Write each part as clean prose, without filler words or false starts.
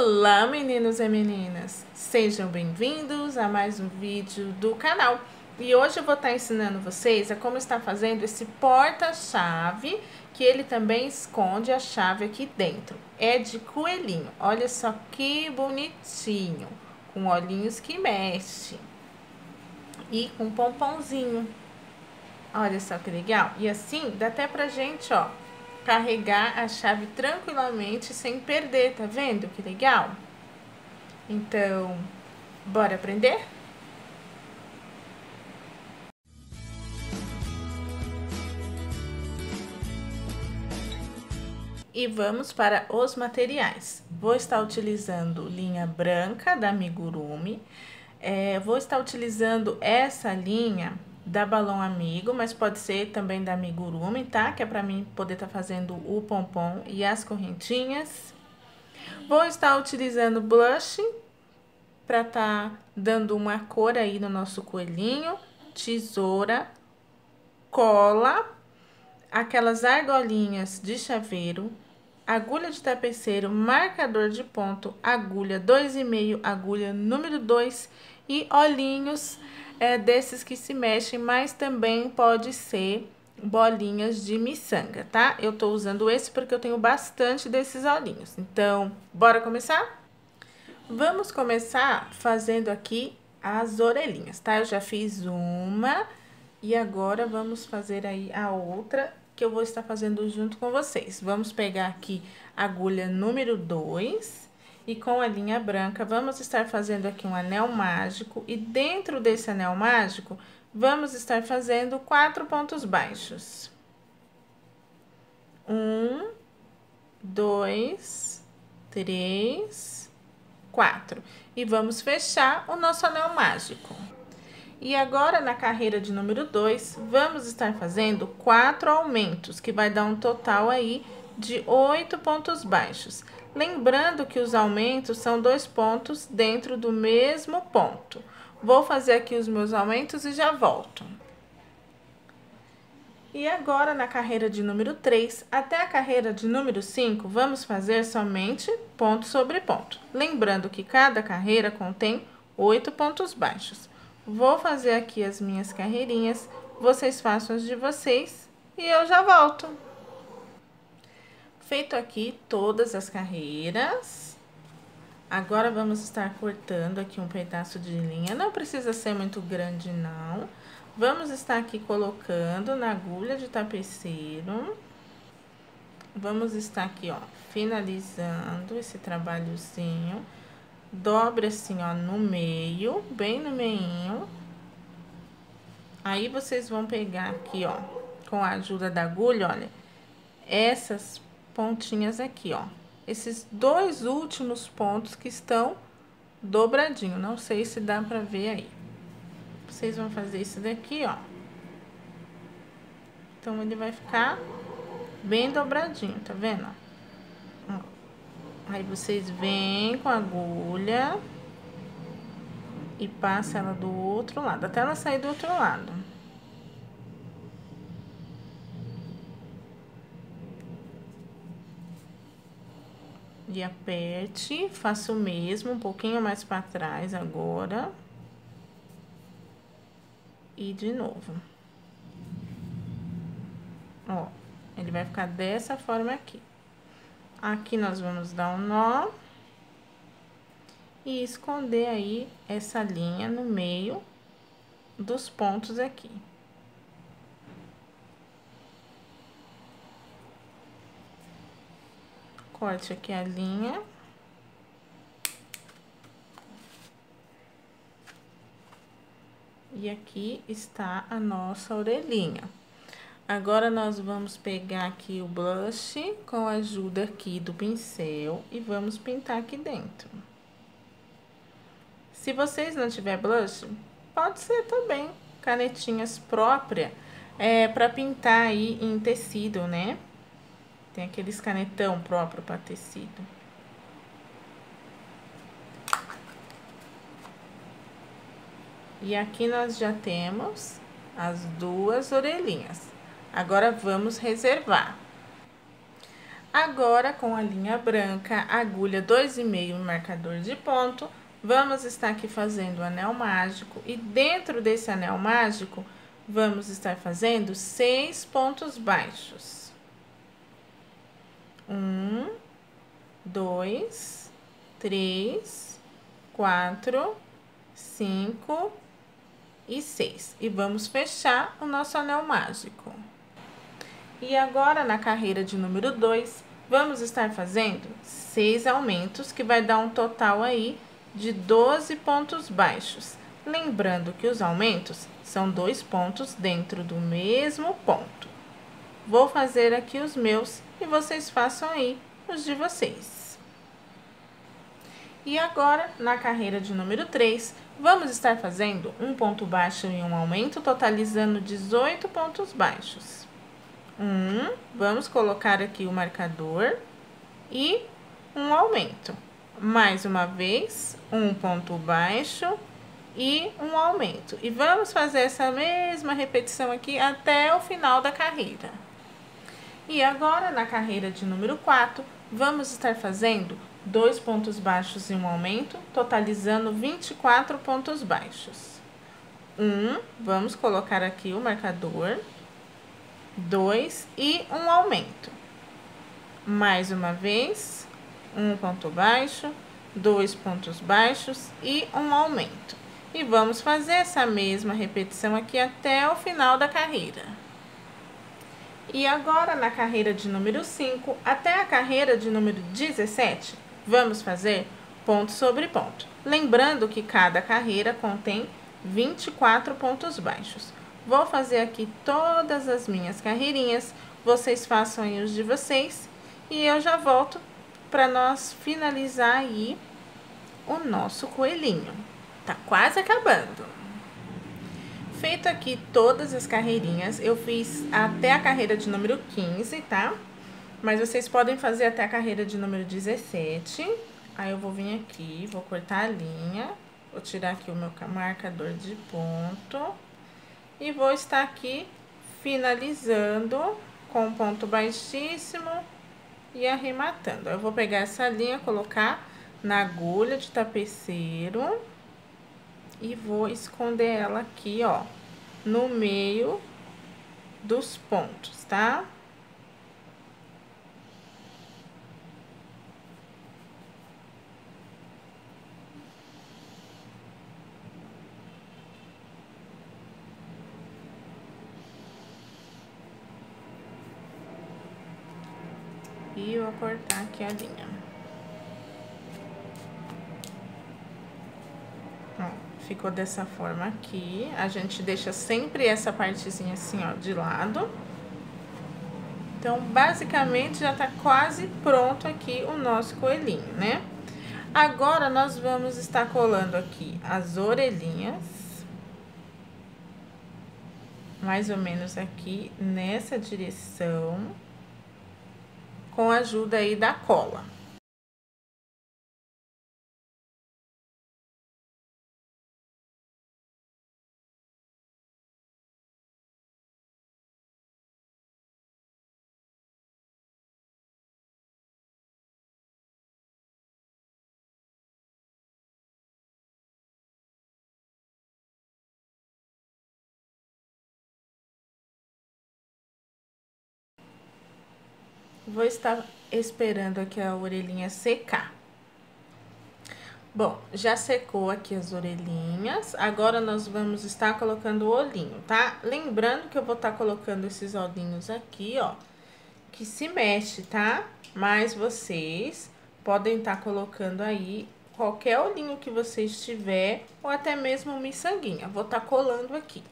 Olá, meninos e meninas! Sejam bem-vindos a mais um vídeo do canal. E hoje eu vou estar ensinando vocês a como está fazendo esse porta-chave, que ele também esconde a chave aqui dentro. É de coelhinho, olha só que bonitinho, com olhinhos que mexe e com pomponzinho. Olha só que legal! E assim dá até pra gente, ó, carregar a chave tranquilamente sem perder, tá vendo? Que legal! Então, bora aprender? E vamos para os materiais. Vou estar utilizando linha branca da amigurumi, vou estar utilizando essa linha da Balão Amigo, mas pode ser também da amigurumi, tá? Que é pra mim poder tá fazendo o pompom e as correntinhas. Vou estar utilizando blush pra tá dando uma cor aí no nosso coelhinho, tesoura, cola, aquelas argolinhas de chaveiro, agulha de tapeceiro, marcador de ponto, agulha 2,5, agulha número 2 e olhinhos desses que se mexem, mas também pode ser bolinhas de miçanga, tá? Eu tô usando esse porque eu tenho bastante desses olhinhos. Então, bora começar? Vamos começar fazendo aqui as orelhinhas, tá? Eu já fiz uma e agora vamos fazer aí a outra, que eu vou estar fazendo junto com vocês. Vamos pegar aqui a agulha número 2 e com a linha branca vamos estar fazendo aqui um anel mágico, e dentro desse anel mágico vamos estar fazendo 4 pontos baixos. 1, 2, 3, 4. E vamos fechar o nosso anel mágico. E agora, na carreira de número 2, vamos estar fazendo 4 aumentos, que vai dar um total aí de 8 pontos baixos. Lembrando que os aumentos são 2 pontos dentro do mesmo ponto. Vou fazer aqui os meus aumentos e já volto. E agora, na carreira de número 3 até a carreira de número 5, vamos fazer somente ponto sobre ponto. Lembrando que cada carreira contém 8 pontos baixos. Vou fazer aqui as minhas carreirinhas, vocês façam as de vocês e eu já volto. Feito aqui todas as carreiras, agora vamos estar cortando aqui um pedaço de linha, não precisa ser muito grande não. Vamos estar aqui colocando na agulha de tapeceiro, vamos estar aqui, ó, finalizando esse trabalhozinho. Dobre assim, ó, no meio, bem no meinho. Aí, vocês vão pegar aqui, ó, com a ajuda da agulha, olha, essas pontinhas aqui, ó. Esses 2 últimos pontos que estão dobradinho. Não sei se dá pra ver aí. Vocês vão fazer isso daqui, ó. Então, ele vai ficar bem dobradinho, tá vendo, ó? Aí, vocês vêm com a agulha e passa ela do outro lado, até ela sair do outro lado. E aperte, faça o mesmo, um pouquinho mais para trás agora. E de novo. Ó, ele vai ficar dessa forma aqui. Aqui nós vamos dar um nó e esconder aí essa linha no meio dos pontos aqui. Corte aqui a linha. E aqui está a nossa orelhinha. Agora, nós vamos pegar aqui o blush com a ajuda aqui do pincel e vamos pintar aqui dentro. Se vocês não tiver blush, pode ser também canetinhas próprias para pintar aí em tecido, né? Tem aqueles canetão próprio para tecido. E aqui nós já temos as 2 orelhinhas. Agora, vamos reservar. Agora, com a linha branca, agulha 2,5 e marcador de ponto, vamos estar aqui fazendo o anel mágico, e dentro desse anel mágico, vamos estar fazendo 6 pontos baixos. 1, 2, 3, 4, 5 e 6. E vamos fechar o nosso anel mágico. E agora, na carreira de número 2, vamos estar fazendo 6 aumentos, que vai dar um total aí de 12 pontos baixos. Lembrando que os aumentos são 2 pontos dentro do mesmo ponto. Vou fazer aqui os meus e vocês façam aí os de vocês. E agora, na carreira de número 3, vamos estar fazendo um ponto baixo e um aumento, totalizando 18 pontos baixos. Vamos colocar aqui o marcador e um aumento. Mais uma vez, um ponto baixo e um aumento. E vamos fazer essa mesma repetição aqui até o final da carreira. E agora, na carreira de número 4, vamos estar fazendo 2 pontos baixos e um aumento, totalizando 24 pontos baixos. 1, vamos colocar aqui o marcador. 2 e um aumento. Mais uma vez, um ponto baixo, 2 pontos baixos e um aumento. E vamos fazer essa mesma repetição aqui até o final da carreira. E agora, na carreira de número 5 até a carreira de número 17, vamos fazer ponto sobre ponto. Lembrando que cada carreira contém 24 pontos baixos. Vou fazer aqui todas as minhas carreirinhas, vocês façam aí os de vocês e eu já volto para nós finalizar aí o nosso coelhinho. Tá quase acabando. Feito aqui todas as carreirinhas, eu fiz até a carreira de número 15, tá? Mas vocês podem fazer até a carreira de número 17. Aí eu vou vir aqui, vou cortar a linha, vou tirar aqui o meu marcador de ponto. E vou estar aqui finalizando com um ponto baixíssimo e arrematando. Eu vou pegar essa linha, colocar na agulha de tapeceiro e vou esconder ela aqui, ó, no meio dos pontos, tá? E vou cortar aqui a linha. Ó, ficou dessa forma aqui. A gente deixa sempre essa partezinha assim, ó, de lado. Então, basicamente, já tá quase pronto aqui o nosso coelhinho, né? Agora, nós vamos estar colando aqui as orelhinhas. Mais ou menos aqui nessa direção, com a ajuda aí da cola. Vou estar esperando aqui a orelhinha secar. Bom, já secou aqui as orelhinhas. Agora, nós vamos estar colocando o olhinho, tá? Lembrando que eu vou estar colocando esses olhinhos aqui, ó, que se mexe, tá? Mas vocês podem estar colocando aí qualquer olhinho que vocês tiver, ou até mesmo miçanguinha. Vou estar colando aqui.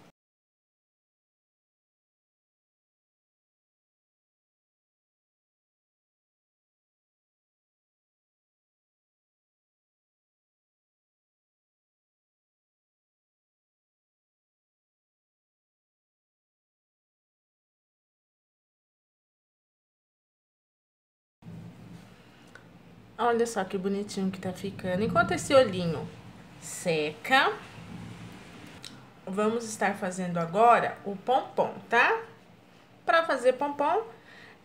Olha só que bonitinho que tá ficando. Enquanto esse olhinho seca, vamos estar fazendo agora o pompom, tá? Pra fazer pompom,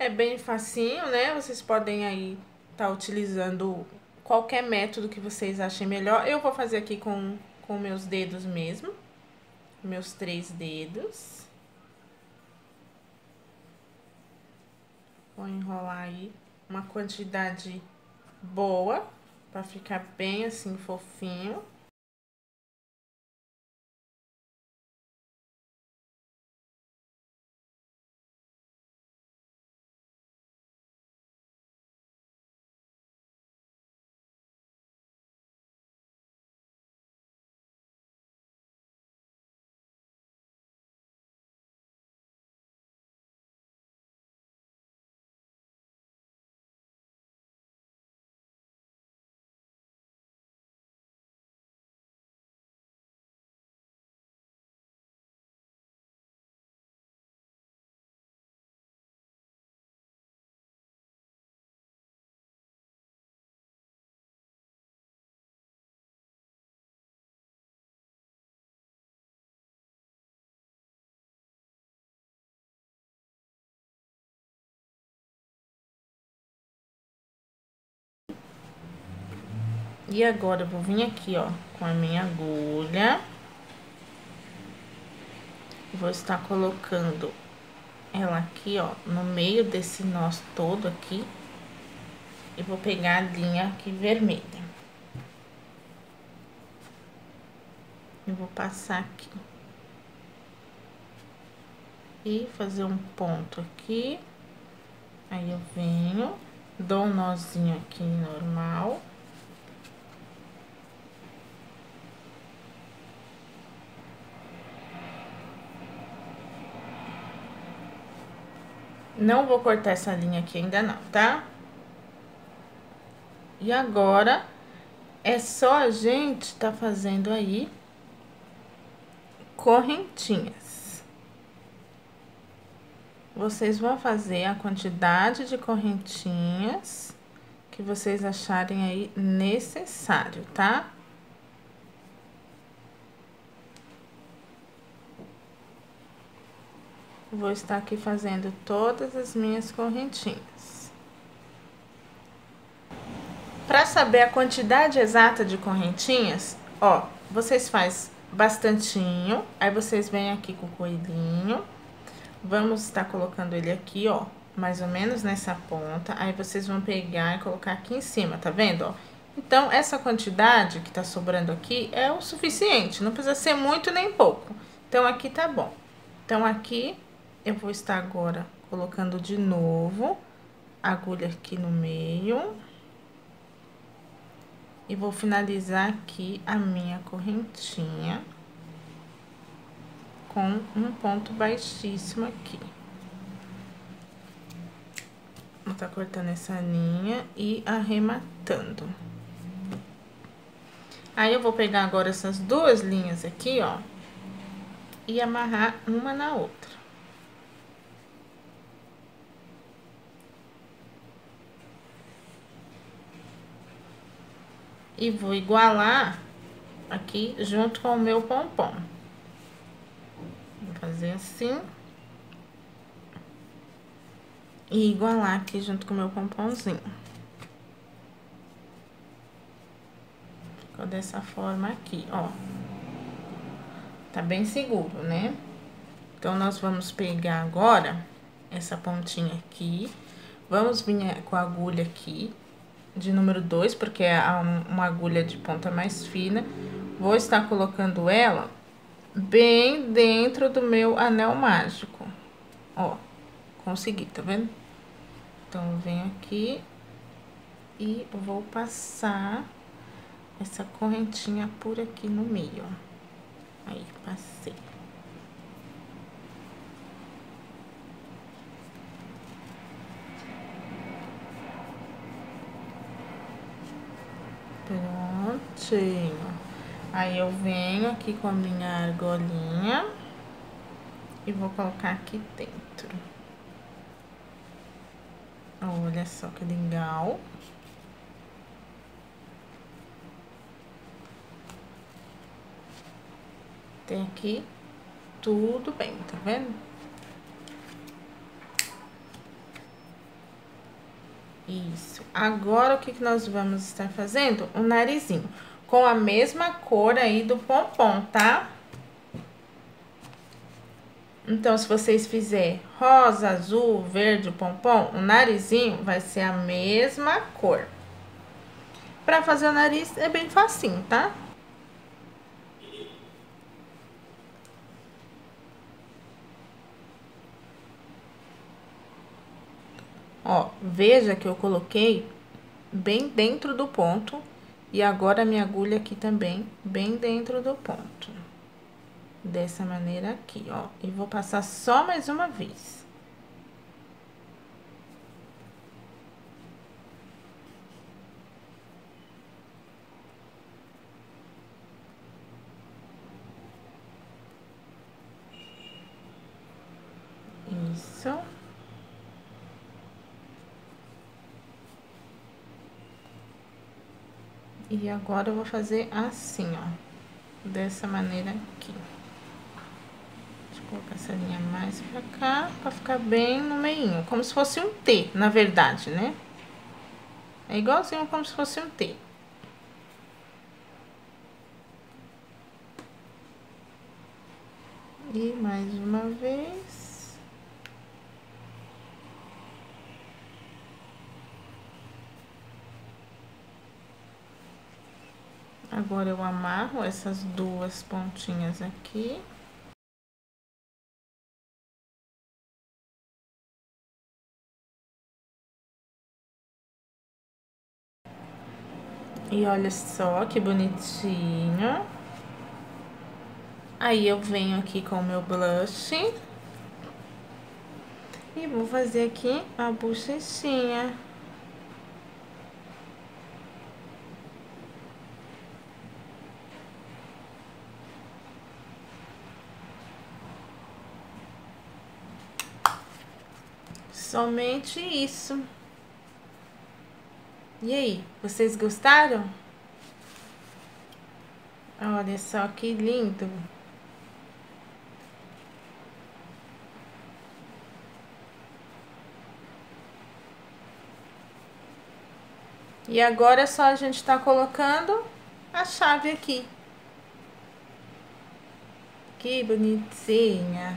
É bem facinho, né? Vocês podem aí estar utilizando qualquer método que vocês achem melhor. Eu vou fazer aqui com meus dedos mesmo. Meus 3 dedos. Vou enrolar aí uma quantidade boa, pra ficar bem assim fofinho. E agora eu vou vir aqui, ó, com a minha agulha. Vou estar colocando ela aqui, ó, no meio desse nosso todo aqui. E vou pegar a linha aqui vermelha. E vou passar aqui. E fazer um ponto aqui. Aí eu venho, dou um nozinho aqui normal. Não vou cortar essa linha aqui ainda não, tá? E agora, é só a gente tá fazendo aí correntinhas. Vocês vão fazer a quantidade de correntinhas que vocês acharem aí necessário, tá? Vou estar aqui fazendo todas as minhas correntinhas. Para saber a quantidade exata de correntinhas, ó, vocês fazem bastantinho, aí vocês vêm aqui com o coelhinho, vamos estar colocando ele aqui, ó, mais ou menos nessa ponta, aí vocês vão pegar e colocar aqui em cima, tá vendo, ó? Então, essa quantidade que tá sobrando aqui é o suficiente, não precisa ser muito nem pouco. Então, aqui tá bom. Então, aqui... Eu vou estar agora colocando de novo a agulha aqui no meio. E vou finalizar aqui a minha correntinha com um ponto baixíssimo aqui. Vou estar cortando essa linha e arrematando. Aí, eu vou pegar agora essas 2 linhas aqui, ó, e amarrar uma na outra. E vou igualar aqui junto com o meu pompom. Vou fazer assim. E igualar aqui junto com o meu pomponzinho. Ficou dessa forma aqui, ó. Tá bem seguro, né? Então, nós vamos pegar agora essa pontinha aqui. Vamos vir com a agulha aqui. De número 2, porque é uma agulha de ponta mais fina. Vou estar colocando ela bem dentro do meu anel mágico. Ó, consegui, tá vendo? Então, eu venho aqui e vou passar essa correntinha por aqui no meio, ó. Aí, passei. Prontinho. Aí, eu venho aqui com a minha argolinha e vou colocar aqui dentro. Olha só que legal. Tem aqui tudo bem, tá vendo? Isso. Agora, o que que nós vamos estar fazendo? O narizinho. Com a mesma cor aí do pompom, tá? Então, se vocês fizerem rosa, azul, verde, pompom, o narizinho vai ser a mesma cor. Pra fazer o nariz é bem facinho, tá? Ó, veja que eu coloquei bem dentro do ponto e agora a minha agulha aqui também bem dentro do ponto. Dessa maneira aqui, ó, e vou passar só mais uma vez. Isso. E agora eu vou fazer assim, ó, dessa maneira aqui. Deixa eu colocar essa linha mais pra cá, pra ficar bem no meinho, como se fosse um T, na verdade, né? É igualzinho como se fosse um T. E mais uma vez. Agora, eu amarro essas duas pontinhas aqui. E olha só que bonitinho. Aí, eu venho aqui com o meu blush. E vou fazer aqui a bochechinha. Somente isso. E aí, vocês gostaram? Olha só que lindo. E agora é só a gente tá colocando a chave aqui. Que bonitinha.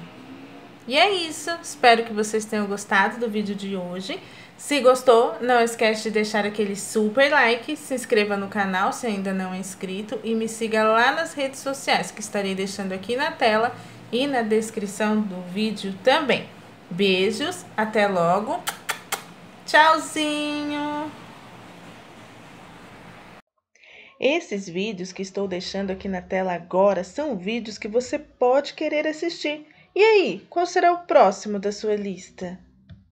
E é isso, espero que vocês tenham gostado do vídeo de hoje. Se gostou, não esquece de deixar aquele super like, se inscreva no canal se ainda não é inscrito e me siga lá nas redes sociais que estarei deixando aqui na tela e na descrição do vídeo também. Beijos, até logo, tchauzinho! Esses vídeos que estou deixando aqui na tela agora são vídeos que você pode querer assistir. E aí, qual será o próximo da sua lista?